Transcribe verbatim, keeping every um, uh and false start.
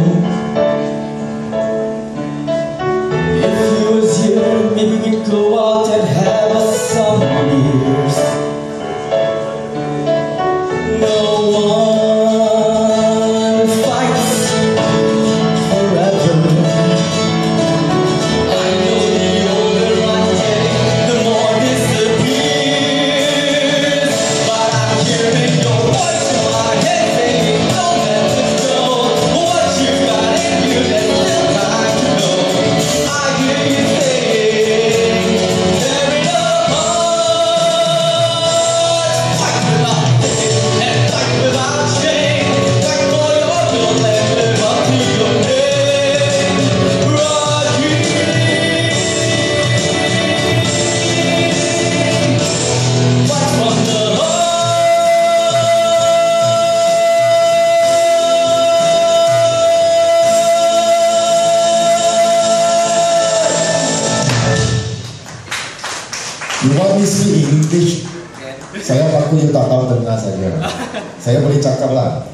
If you was here, maybe we'd go out and have us some beers. No one fights forever. I know the older I get, the more disappears. But I'm hearing your voice in my head saying, don't let this go. What you got in you that just I know. I hear you saying, tear it apart. Fight without this and fight without shame. Fight for your will and live up to your name. Rocky. Fight from the You want me speak English? Saya paku juta tahun terkenal saja. Saya boleh cakap lah.